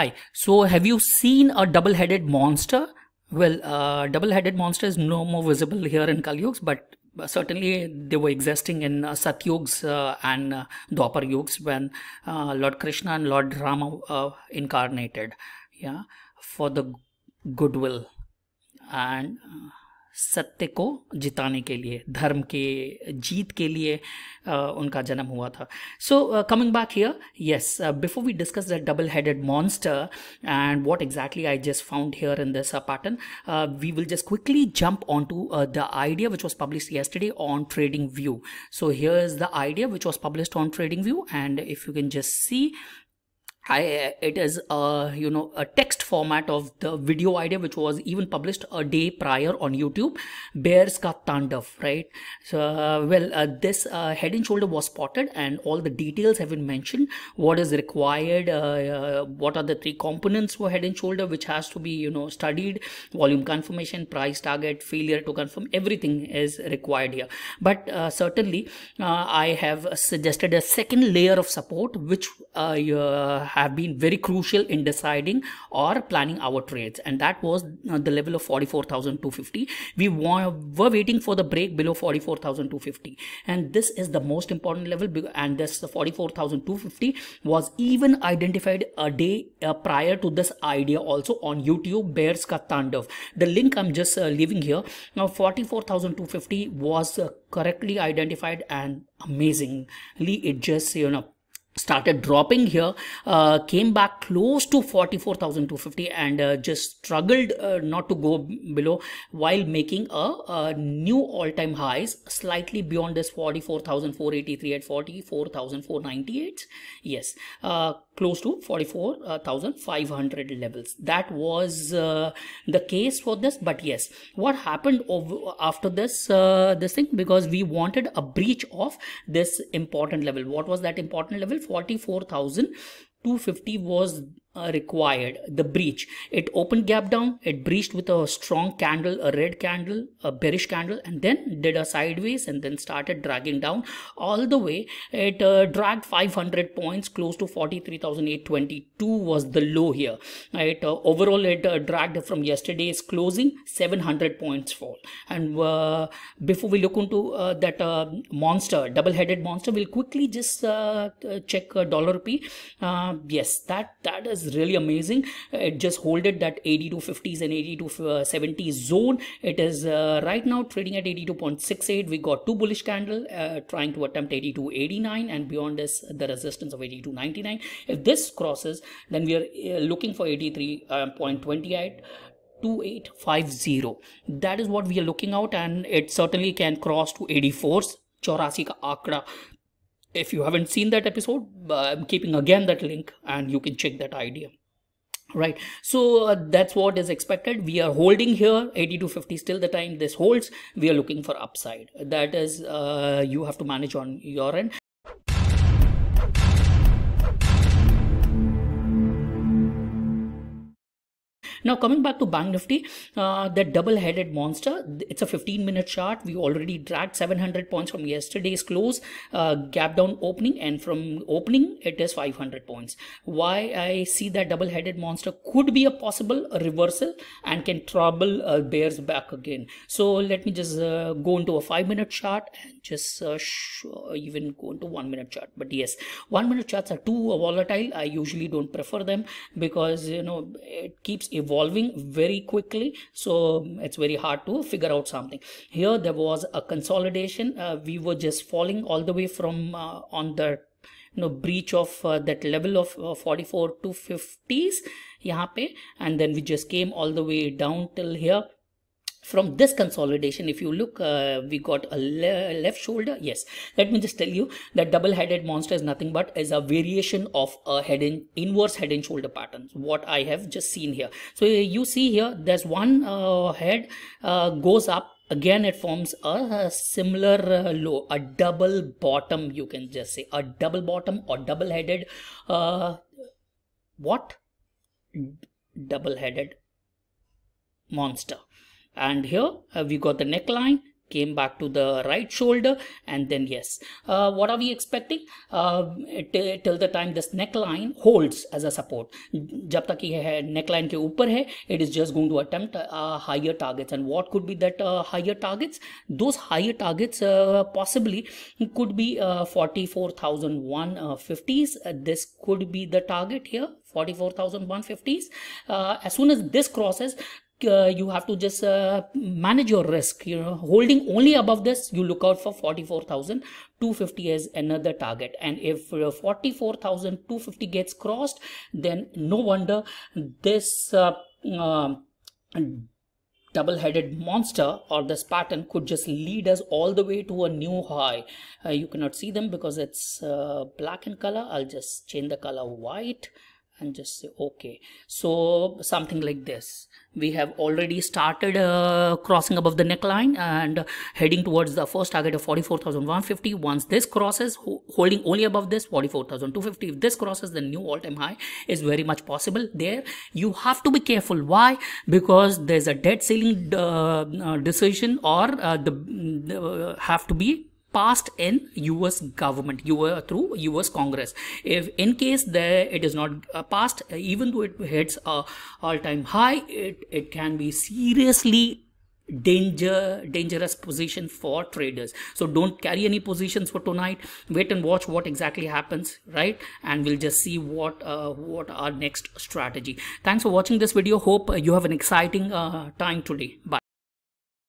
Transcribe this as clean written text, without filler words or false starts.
Hi, so have you seen a double-headed monster? Well, double-headed monster is no more visible here in Kali Yugs, but certainly they were existing in Satyugs and Dwapar Yugs when Lord Krishna and Lord Rama incarnated, yeah, for the goodwill and सत्य को जिताने के लिए धर्म के जीत के लिए उनका जन्म हुआ था. So coming back here, yes, before we discuss that double-headed monster and what exactly I just found here in this pattern, we will just quickly jump onto the idea which was published yesterday on TradingView. So here is the idea which was published on TradingView, and if you can just see, it is a text format of the video idea which was even published a day prior on YouTube, Bears Ka Tandav, right? So this head and shoulder was spotted and all the details have been mentioned. What is required, what are the three components for head and shoulder which has to be studied, volume confirmation, price target, failure to confirm, everything is required here. But certainly I have suggested a second layer of support which have been very crucial in deciding or planning our trades, and that was the level of 44,250. We were waiting for the break below 44,250, and this is the most important level, and this 44,250 was even identified a day prior to this idea also on YouTube, Bears Ka Tandav. The link I'm just leaving here. Now 44,250 was correctly identified, and amazingly it just started dropping here, came back close to 44,250 and just struggled not to go below while making a new all-time highs slightly beyond this 44,483 at 44,498. Yes, close to 44,500 levels. That was the case for this. But yes, what happened after this this thing, because we wanted a breach of this important level. What was that important level? 44,250 was required, the breach. It opened gap down, it breached with a strong candle, a red candle, a bearish candle, and then did a sideways and then started dragging down all the way. It dragged 500 points, close to 43,822 was the low here. It overall it dragged from yesterday's closing 700 points fall. And before we look into that monster, double-headed monster, we'll quickly just check dollar rupee. Yes, that is really amazing. It just holded that 8250s and 8270s zone. It is right now trading at 82.68. We got two bullish candle trying to attempt 8289, and beyond this the resistance of 8299. If this crosses, then we are looking for 83.28 2850. That is what we are looking out, and it certainly can cross to 84s. 84 ka akra. If you haven't seen that episode, I'm keeping again that link and you can check that idea. Right, so that's what is expected. We are holding here 82.50s till the time this holds. We are looking for upside. That is, you have to manage on your end. Now coming back to Bank Nifty, that double-headed monster, it's a 15-minute chart. We already dragged 700 points from yesterday's close, gap down opening, and from opening it is 500 points. Why I see that double-headed monster could be a possible reversal and can trouble bears back again. So let me just go into a 5-minute chart and just even go into 1-minute chart. But yes, 1-minute charts are too volatile. I usually don't prefer them because it keeps evolving. Very quickly, so it's very hard to figure out something. Here there was a consolidation. We were just falling all the way from on the breach of that level of 44,250s yahan pe, and then we just came all the way down till here. From this consolidation, if you look, we got a left shoulder. Yes, let me just tell you that double-headed monster is nothing but is a variation of a inverse head and shoulder patterns, what I have just seen here. So you see here, there's one head goes up. Again, it forms a similar low, a double bottom, you can just say. A double bottom or double-headed, double-headed monster. And here we got the neckline, came back to the right shoulder, and then yes, what are we expecting till the time this neckline holds as a support? Jab tak ye hai neckline ke upar hai, it is just going to attempt higher targets. And what could be that higher targets? Those higher targets possibly could be 44,150s. This could be the target here, 44,150s. As soon as this crosses, you have to just manage your risk, you know, holding only above this. You look out for 44,250 as another target, and if 44,250 gets crossed, then no wonder this double-headed monster or this pattern could just lead us all the way to a new high. You cannot see them because it's black in color. I'll just change the color white and just say okay. So something like this, we have already started crossing above the neckline and heading towards the first target of 44,150. Once this crosses, holding only above this 44,250, if this crosses, the new all-time high is very much possible. There you have to be careful. Why? Because there's a dead ceiling decision, or have to be passed in US government, through US Congress. If in case it is not passed, even though it hits a all-time high, it can be seriously dangerous position for traders. So don't carry any positions for tonight. Wait and watch what exactly happens, right? And we'll just see what our next strategy. Thanks for watching this video. Hope you have an exciting time today. Bye.